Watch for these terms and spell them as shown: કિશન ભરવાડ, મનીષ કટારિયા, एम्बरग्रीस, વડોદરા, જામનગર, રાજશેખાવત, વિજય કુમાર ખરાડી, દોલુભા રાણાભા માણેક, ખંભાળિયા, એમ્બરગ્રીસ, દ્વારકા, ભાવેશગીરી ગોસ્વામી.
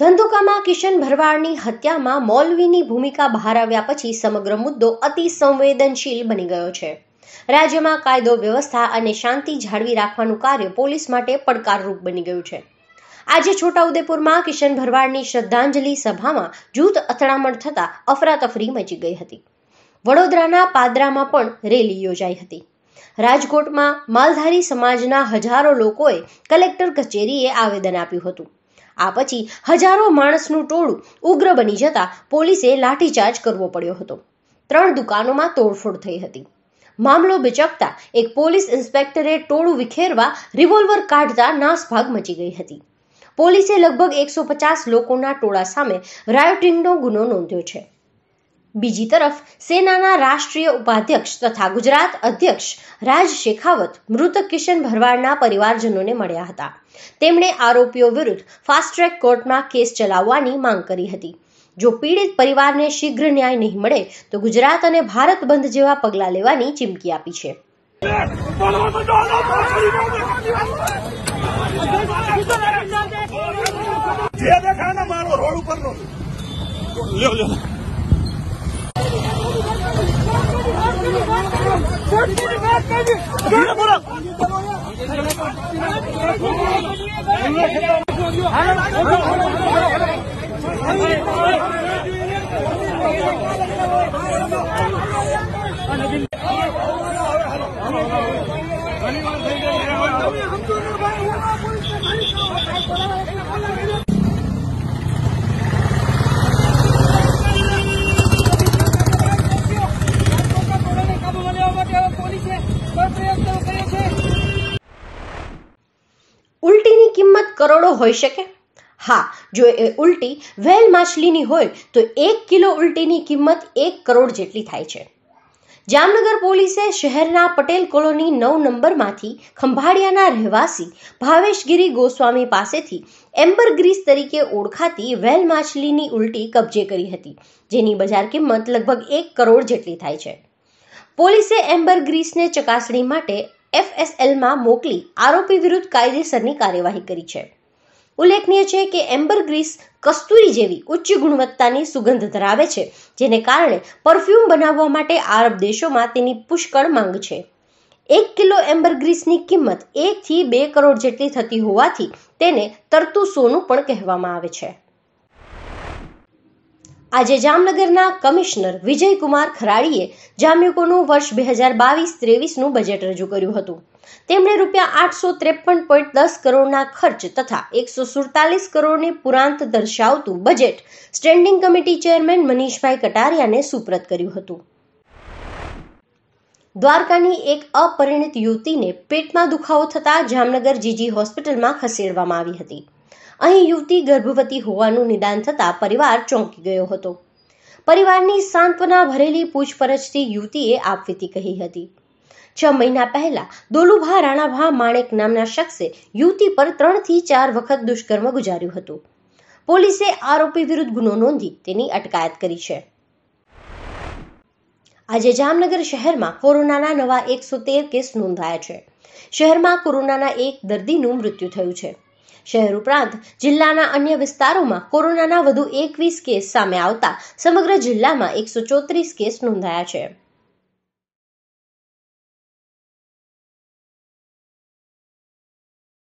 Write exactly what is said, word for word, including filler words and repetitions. ધંધુકામાં કિશન ભરવાડની હત્યામાં મૌલવીની ભૂમિકા બહાર આવ્યા પછી સમગ્ર મુદ્દો અતિ સંવેદનશીલ બની ગયો છે. રાજ્યમાં કાયદો વ્યવસ્થા અને શાંતિ જાળવી રાખવાનું કાર્ય પોલીસ માટે પડકારરૂપ બની ગયું છે. આજે છોટાઉદેપુરમાં કિશન ભરવાડની શ્રદ્ધાંજલિ સભામાં જૂથ અથડામણ થતા અફરાતફરી મચી ગઈ હતી. વડોદરાના પાદરામાં પણ રેલી યોજાઈ હતી. રાજકોટમાં માલધારી સમાજના હજારો લોકોએ કલેક્ટર કચેરીએ આવેદન આપ્યું હતું. આ પછી હજારો માણસનું ટોળું ઉગ્ર બની જતા પોલીસે લાઠીચાર્જ કરવો પડ્યો હતો. ત્રણ દુકાનોમાં તોડફોડ થઈ હતી. મામલો બચકતા એક પોલીસ ઇન્સ્પેક્ટરે ટોળું વિખેરવા રિવોલ્વર કાઢતા નાસભાગ મચી ગઈ હતી. પોલીસે લગભગ એકસો પચાસ લોકોના ટોળા સામે રાયોટિંગનો ગુનો નોંધ્યો છે. બીજી તરફ સેનાના રાષ્ટ્રીય ઉપાધ્યક્ષ તથા ગુજરાત અધ્યક્ષ રાજશેખાવત મૃત કિશન ભરવાડના પરિવારજનોને મળ્યા હતા. તેમણે આરોપીઓ વિરુદ્ધ ફાસ્ટ ટ્રેક કોર્ટમાં કેસ ચલાવવાની માંગ કરી હતી. જો પીડિત પરિવારને શીઘ્ર ન્યાય નહીં મળે તો ગુજરાત અને ભારત બંધ જેવા પગલાં લેવાની ચીમકી આપી છે. Thank you. ઉલટીની કિંમત કરોડો હોઈ શકે. હા, જો એ ઉલટી વેલ માછલીની હોય તો એક કિલો ઉલટીની કિંમત એક કરોડ જેટલી થાય છે. જામનગર પોલીસે શહેરના પટેલ કોલોની નવ નંબરમાંથી ખંભાળિયાના રહેવાસી ભાવેશગીરી ગોસ્વામી પાસેથી એમ્બરગ્રીસ તરીકે ઓળખાતી વેલ માછલીની ઉલટી કબજે કરી હતી, જેની બજાર કિંમત લગભગ એક કરોડ જેટલી થાય છે. પોલીસે એમ્બરગ્રીસને ચકાસણી માટે એફએસએલમાં મોકલી આરોપી વિરુદ્ધ કાયદેસરની કાર્યવાહી કરી છે. ઉલ્લેખનીય છે કે એમ્બરગ્રીસ કસ્તુરી જેવી ઉચ્ચ ગુણવત્તાની સુગંધ ધરાવે છે, જેને કારણે પરફ્યુમ બનાવવા માટે આરબ દેશોમાં તેની પુષ્કળ માંગ છે. એક કિલો એમ્બરગ્રીસની કિંમત એકથી બે કરોડ જેટલી થતી હોવાથી તેને તરતું સોનું પણ કહેવામાં આવે છે. આજે જામનગરના કમિશનર વિજય કુમાર ખરાડીએ જામ્યુકોનું વર્ષ બે હજાર બાવીસ ત્રેવીસનું બજેટ રજૂ કર્યું હતું. તેમણે રૂપિયા આઠસો ત્રેપન પોઈન્ટ દસ કરોડના ખર્ચ તથા એકસો સુડતાલીસ કરોડની પુરાંત દર્શાવતું budget standing committee chairman Manish bhai કટારિયાને સુપ્રત કર્યું હતું. દ્વારકાની એક અપરિણિત યુવતીને પેટમાં દુખાવો થતાં જામનગર જીજી હોસ્પિટલમાં ખસેડવામાં આવી હતી. અહીં યુવતી ગર્ભવતી હોવાનું નિદાન થતાં પરિવાર ચોંકી ગયો હતો. પરિવારની સાંત્વના ભરેલી પૂછપરછથી યુવતીએ આ વિગત કહી હતી. છ મહિના પહેલા દોલુભા રાણાભા માણેક નામના શખ્સે યુવતી પર ત્રણથી ચાર વખત દુષ્કર્મ ગુજાર્યું હતું. પોલીસે આરોપી વિરુદ્ધ ગુનો નોંધી તેની અટકાયત કરી છે. આજે જામનગર શહેરમાં કોરોનાના નવા એકસો તેર કેસ નોંધાયા છે. શહેરમાં કોરોનાના એક દર્દીનું મૃત્યુ થયું છે. શહેર ઉપરાંત જિલ્લાના અન્ય વિસ્તારોમાં કોરોનાના વધુ એકવીસ કેસ સામે આવતા સમગ્ર જિલ્લામાં એકસો ચોત્રીસ કેસ નોંધાયા છે.